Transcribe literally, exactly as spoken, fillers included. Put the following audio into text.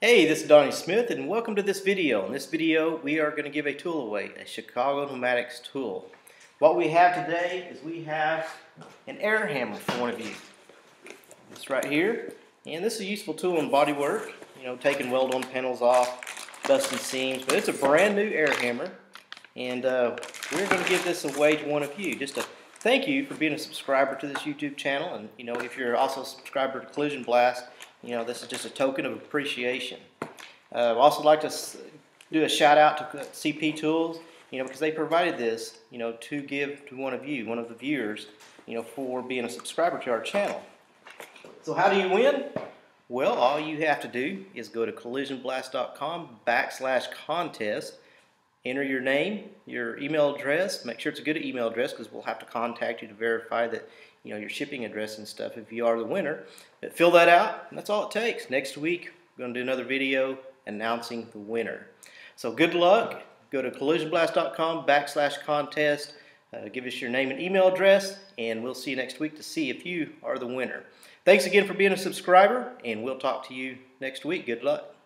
Hey, this is Donnie Smith and welcome to this video. In this video we are going to give a tool away, a Chicago Pneumatics tool. What we have today is we have an air hammer for one of you. It's right here, and this is a useful tool in body work, you know, taking weld-on panels off, busting seams, but it's a brand new air hammer, and uh, we're going to give this away to one of you. Just a thank you for being a subscriber to this YouTube channel, and you know, if you're also a subscriber to Collision Blast, you know, this is just a token of appreciation. Uh, I'd also like to do a shout out to C P Tools, you know, because they provided this, you know, to give to one of you, one of the viewers, you know, for being a subscriber to our channel. So how do you win? Well, all you have to do is go to collisionblast.com backslash contest, enter your name, your email address. Make sure it's a good email address because we'll have to contact you to verify that, you know, your shipping address and stuff if you are the winner. But fill that out, and that's all it takes. Next week we're going to do another video announcing the winner. So good luck. Go to collisionblast.com backslash contest. Uh, give us your name and email address, and we'll see you next week to see if you are the winner. Thanks again for being a subscriber, and we'll talk to you next week. Good luck.